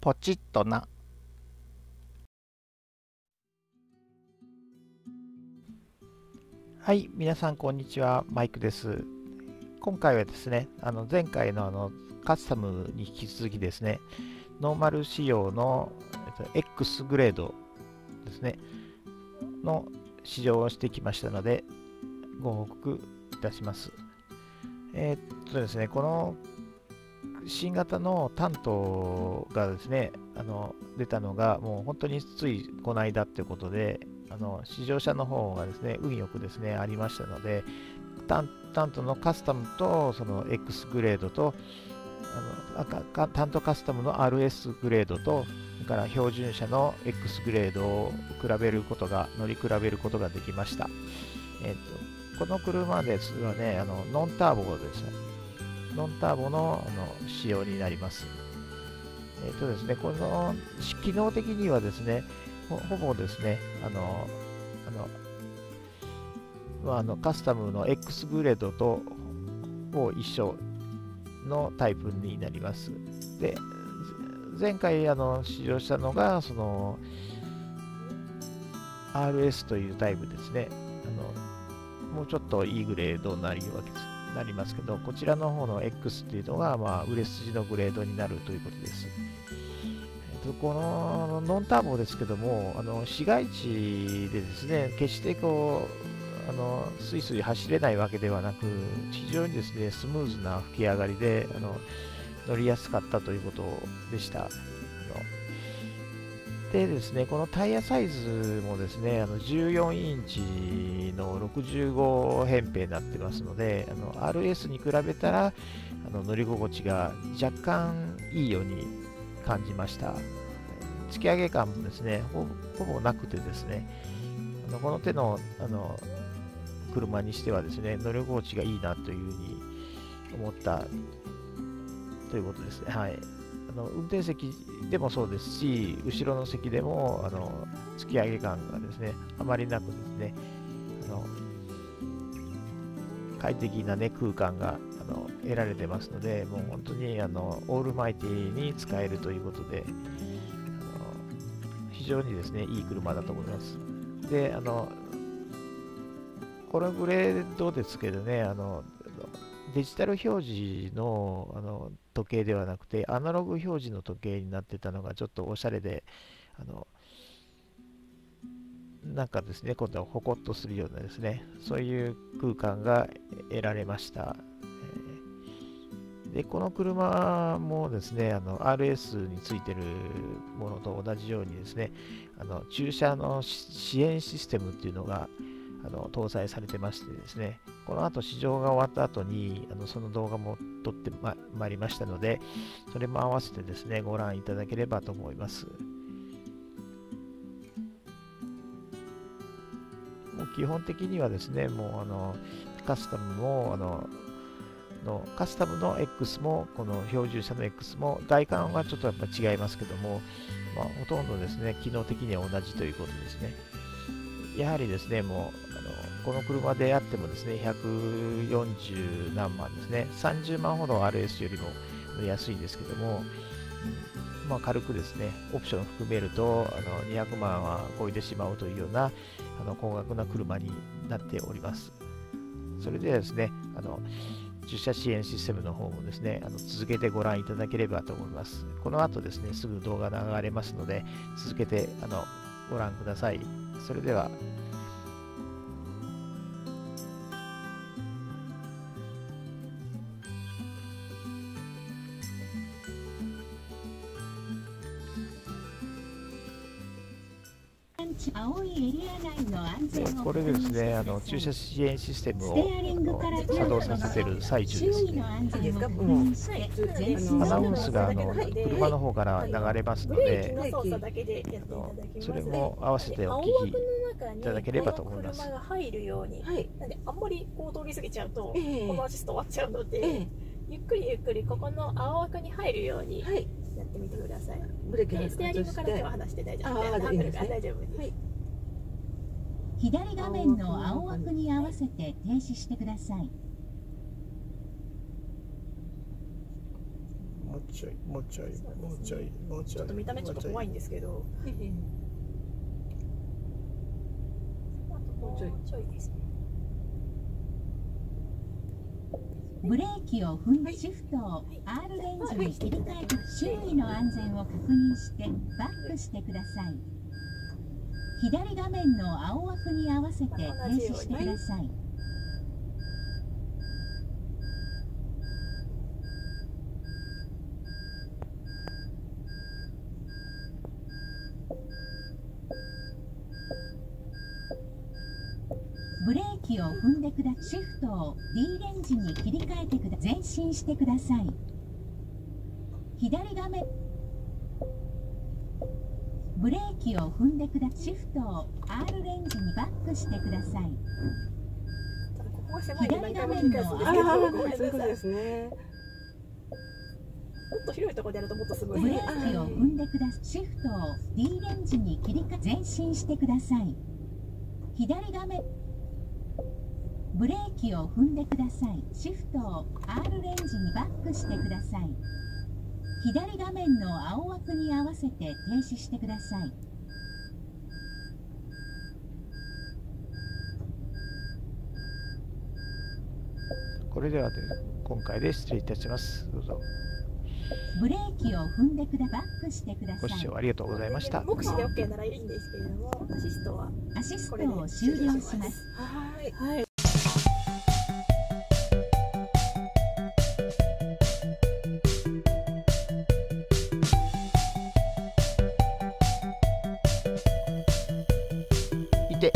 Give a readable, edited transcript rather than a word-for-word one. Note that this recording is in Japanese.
ポチッとな。はい、皆さんこんにちは、マイクです。今回はですね、前回のカスタムに引き続きですね、ノーマル仕様の X グレードですね、の試乗をしてきましたので、ご報告いたします。ですね、この新型の担当がですね、出たのが、もう本当についこの間ということで、試乗車の方がですね、運よくですね、ありましたので、担当のカスタムと、その X グレードと、担当カスタムの RS グレードと、それから標準車の X グレードを乗り比べることができました。この車ですはね、ノンターボでした。ノンターボの仕様になります。ですね、この機能的にはですね、ほぼですね、カスタムの X グレードとほぼ一緒のタイプになります。で、前回試乗したのが、その RS というタイプですね。もうちょっといいグレードになりますけど、こちらの方の X っていうのが、売れ筋のグレードになるということです。このノンターボですけども、市街地でですね、決してスイスイ走れないわけではなく、非常にですね、スムーズな吹き上がりで乗りやすかったということでした。でですね、このタイヤサイズもですね、14インチの65扁平になってますので、RS に比べたら乗り心地が若干いいように感じました。突き上げ感もですね、ほぼなくてですね、この手の車にしてはですね、乗り心地がいいなというふうに思ったということですね。はい。運転席でもそうですし、後ろの席でも突き上げ感がですね、あまりなくですね、快適な、ね、空間が得られてますので、もう本当にオールマイティに使えるということで、非常にですね、いい車だと思います。で、このグレードですけどね、デジタル表示の時計ではなくて、アナログ表示の時計になってたのがちょっとおしゃれで、なんかですね、今度はホコッとするようなですね、そういう空間が得られました。で、この車もですね、RS についてるものと同じようにですね、駐車の支援システムっていうのが搭載されてましてですね、この後試乗が終わった後にその動画も撮ってまいりましたので、それも合わせてですね、ご覧いただければと思います。もう基本的にはですね、もうカスタムの X もこの標準車の X も外観はちょっとやっぱ違いますけども、ほとんどですね、機能的には同じということですね。やはりですね、もうこの車であってもですね、140何万ですね、30万ほど RS よりも安いんですけども、軽くですね、オプションを含めると200万は超えてしまうというような高額な車になっております。それでですね、駐車支援システムの方もですね、続けてご覧いただければと思います。この後ですね、すぐ動画流れますので、続けてご覧ください。それでは。これでですね、駐車支援システムを作動させている最中ですね。アナウンスが車の方から流れますので、それも合わせてお聞きいただければと思います。車が入るように、なんであんまりこう通り過ぎちゃうと、このアシスト終わっちゃうので、ゆっくりゆっくりここの青枠に入るようにやってみてください。ステアリングから手は離して大丈夫です。ハンドルから大丈夫です。左画面の青枠に合わせて停止してください。ちょいもうちょいもうちょいもうちょい、ちょっと見た目ちょっと怖いんですけど、もうちょいですね。ブレーキを踏んでシフトを R レンジに切り替えて周囲の安全を確認してバックしてください。左画面の青枠に合わせて停止してください。ブレーキを踏んでください。シフトを D レンジに切り替えてください。前進してください。左画面ブレーキを踏んでください。シフトを R レンジにバックしてください。左画面のもっと広いところでやるともっとすごい。ブレーキを踏んでください。シフトを D レンジに切り替え前進してください。左画面ブレーキを踏んでください。シフトを R レンジにバックしてください。左画面の青枠に合わせて停止してください。これでは今回で失礼いたします。どうぞ。ブレーキを踏んでバックしてください。ご視聴ありがとうございました。目視で OK ならいいんですけれども、アシストを終了します。はい。で